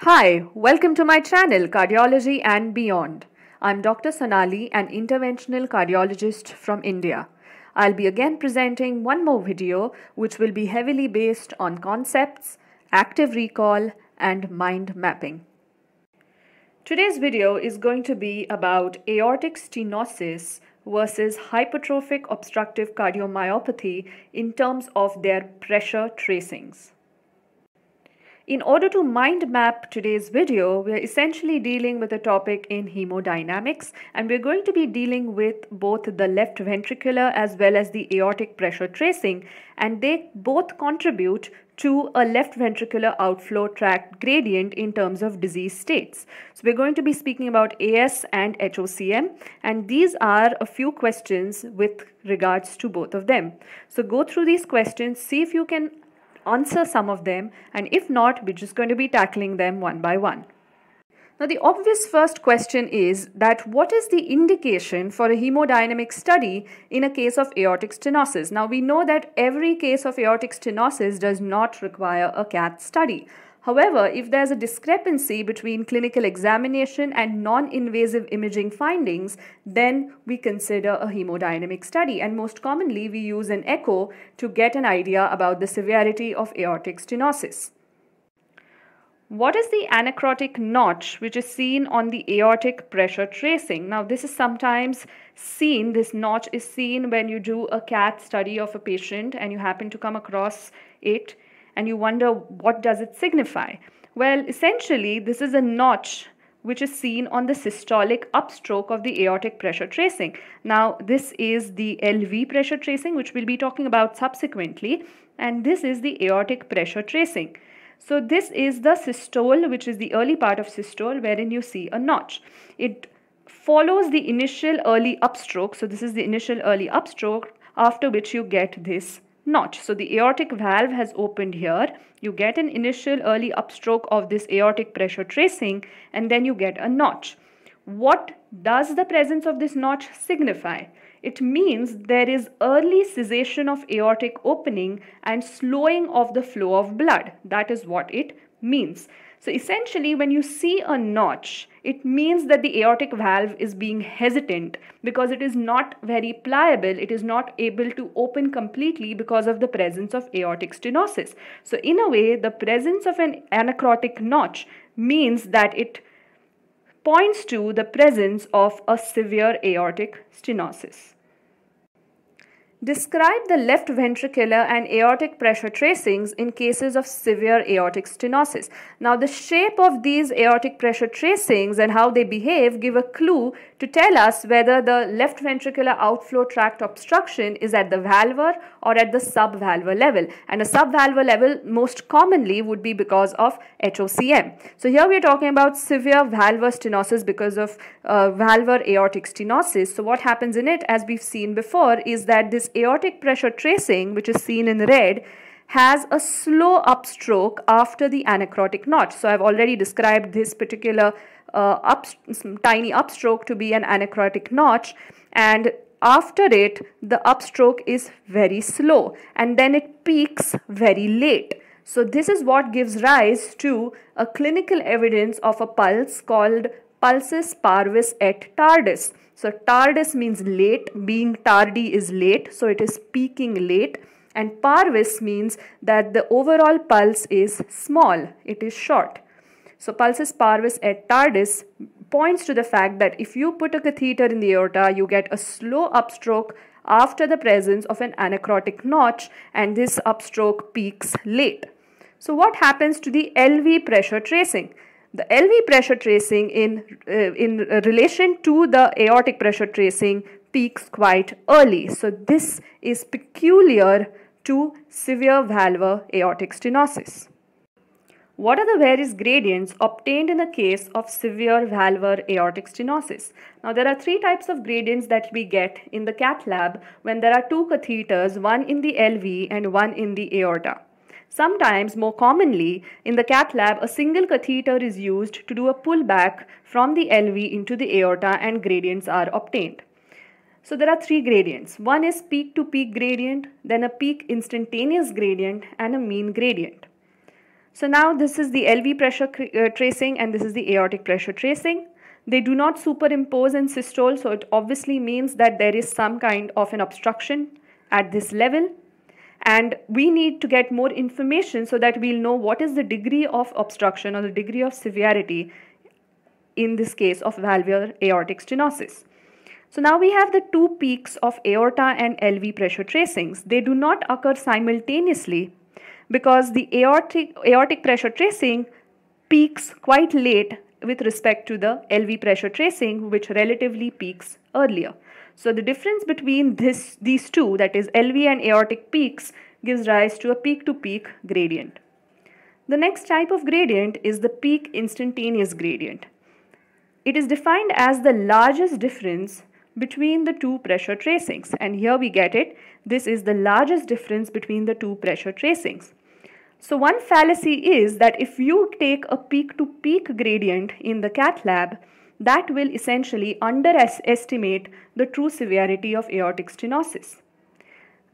Hi, welcome to my channel Cardiology and Beyond. I'm Dr. Sonali, an interventional cardiologist from India. I'll be again presenting one more video which will be heavily based on concepts, active recall and mind mapping. Today's video is going to be about aortic stenosis versus hypertrophic obstructive cardiomyopathy in terms of their pressure tracings. In order to mind map today's video, we are essentially dealing with a topic in hemodynamics, and we're going to be dealing with both the left ventricular as well as the aortic pressure tracing, and they both contribute to a left ventricular outflow tract gradient in terms of disease states. So we're going to be speaking about AS and HOCM, and these are a few questions with regards to both of them. So go through these questions, see if you can answer some of them, and if not, we're just going to be tackling them one by one. Now, the obvious first question is that what is the indication for a hemodynamic study in a case of aortic stenosis? Now, we know that every case of aortic stenosis does not require a CAT study. However, if there's a discrepancy between clinical examination and non-invasive imaging findings, then we consider a hemodynamic study. And most commonly, we use an echo to get an idea about the severity of aortic stenosis. What is the anacrotic notch which is seen on the aortic pressure tracing? Now, this is sometimes seen, this notch is seen when you do a CAT study of a patient and you happen to come across it. And you wonder, what does it signify? Well, essentially, this is a notch which is seen on the systolic upstroke of the aortic pressure tracing. Now, this is the LV pressure tracing, which we'll be talking about subsequently, and this is the aortic pressure tracing. So this is the systole, which is the early part of systole, wherein you see a notch. It follows the initial early upstroke, so this is the initial early upstroke, after which you get this notch. So the aortic valve has opened here, you get an initial early upstroke of this aortic pressure tracing, and then you get a notch. What does the presence of this notch signify? It means there is early cessation of aortic opening and slowing of the flow of blood. That is what it means. So essentially, when you see a notch, it means that the aortic valve is being hesitant because it is not very pliable. It is not able to open completely because of the presence of aortic stenosis. So in a way, the presence of an anacrotic notch means that it points to the presence of a severe aortic stenosis. Describe the left ventricular and aortic pressure tracings in cases of severe aortic stenosis. Now, the shape of these aortic pressure tracings and how they behave give a clue to tell us whether the left ventricular outflow tract obstruction is at the valvular or at the subvalvular level. And a subvalvular level most commonly would be because of HOCM. So here we are talking about severe valvular stenosis because of valvular aortic stenosis. So what happens in it, as we've seen before, is that this aortic pressure tracing, which is seen in red, has a slow upstroke after the anacrotic notch. So I've already described this particular tiny upstroke to be an anacrotic notch, and after it the upstroke is very slow and then it peaks very late. So this is what gives rise to a clinical evidence of a pulse called pulsus parvis et tardus. So tardus means late, being tardy is late, so it is peaking late, and parvis means that the overall pulse is small, it is short. So pulsus parvis et tardus points to the fact that if you put a catheter in the aorta, you get a slow upstroke after the presence of an anacrotic notch, and this upstroke peaks late. So what happens to the LV pressure tracing? The LV pressure tracing in relation to the aortic pressure tracing peaks quite early. So this is peculiar to severe valvular aortic stenosis. What are the various gradients obtained in the case of severe valvular aortic stenosis? Now, there are three types of gradients that we get in the cath lab when there are two catheters, one in the LV and one in the aorta. Sometimes, more commonly, in the cath lab, a single catheter is used to do a pullback from the LV into the aorta, and gradients are obtained. So there are three gradients. One is peak-to-peak gradient, then a peak instantaneous gradient, and a mean gradient. So now this is the LV pressure tracing and this is the aortic pressure tracing. They do not superimpose in systole, so it obviously means that there is some kind of an obstruction at this level. And we need to get more information so that we'll know what is the degree of obstruction or the degree of severity in this case of valvular aortic stenosis. So now we have the two peaks of aorta and LV pressure tracings. They do not occur simultaneously because the aortic pressure tracing peaks quite late with respect to the LV pressure tracing, which relatively peaks earlier. So the difference between these two, that is LV and aortic peaks, gives rise to a peak-to-peak gradient. The next type of gradient is the peak instantaneous gradient. It is defined as the largest difference between the two pressure tracings, and here we get it. This is the largest difference between the two pressure tracings. So one fallacy is that if you take a peak-to-peak gradient in the cath lab, that will essentially underestimate the true severity of aortic stenosis.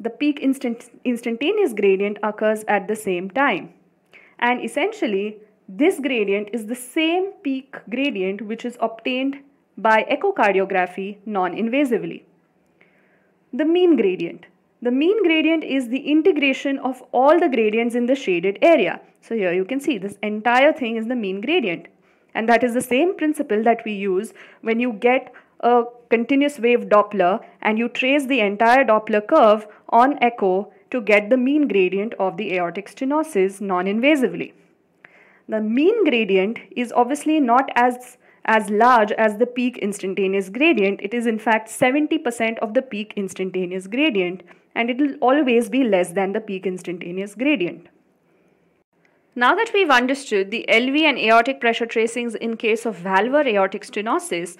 The peak instantaneous gradient occurs at the same time, and essentially this gradient is the same peak gradient which is obtained by echocardiography non-invasively. The mean gradient. The mean gradient is the integration of all the gradients in the shaded area. So here you can see this entire thing is the mean gradient. And that is the same principle that we use when you get a continuous wave Doppler and you trace the entire Doppler curve on echo to get the mean gradient of the aortic stenosis non-invasively. The mean gradient is obviously not as large as the peak instantaneous gradient. It is in fact 70% of the peak instantaneous gradient, and it will always be less than the peak instantaneous gradient. Now that we've understood the LV and aortic pressure tracings in case of valvular aortic stenosis,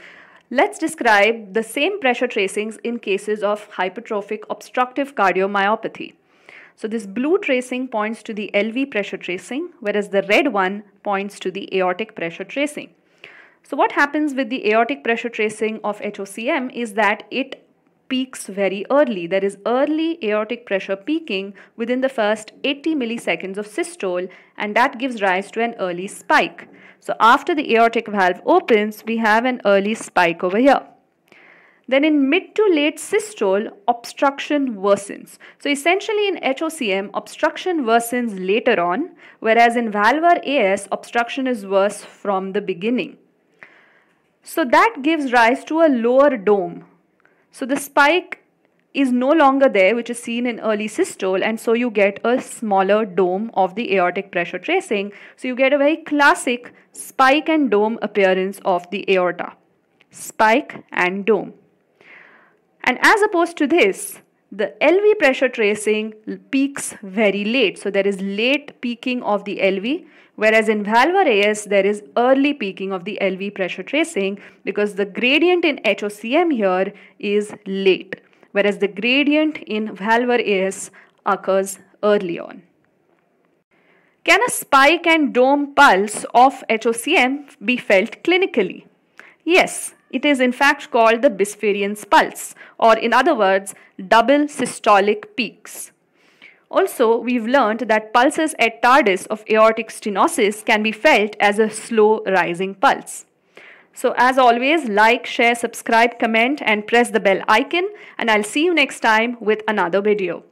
let's describe the same pressure tracings in cases of hypertrophic obstructive cardiomyopathy. So this blue tracing points to the LV pressure tracing, whereas the red one points to the aortic pressure tracing. So what happens with the aortic pressure tracing of HOCM is that it peaks very early. There is early aortic pressure peaking within the first 80 milliseconds of systole, and that gives rise to an early spike. So after the aortic valve opens, we have an early spike over here. Then in mid to late systole, obstruction worsens. So essentially in HOCM, obstruction worsens later on, whereas in valvular AS, obstruction is worse from the beginning. So that gives rise to a lower dome. So the spike is no longer there, which is seen in early systole, and so you get a smaller dome of the aortic pressure tracing. So you get a very classic spike and dome appearance of the aorta. Spike and dome. And as opposed to this, the LV pressure tracing peaks very late. So there is late peaking of the LV, whereas in valvular AS, there is early peaking of the LV pressure tracing because the gradient in HOCM here is late, whereas the gradient in valvular AS occurs early on. Can a spike and dome pulse of HOCM be felt clinically? Yes. It is in fact called the Bispherian's pulse, or in other words, double systolic peaks. Also, we've learned that pulses at tardis of aortic stenosis can be felt as a slow rising pulse. So as always, like, share, subscribe, comment, and press the bell icon, and I'll see you next time with another video.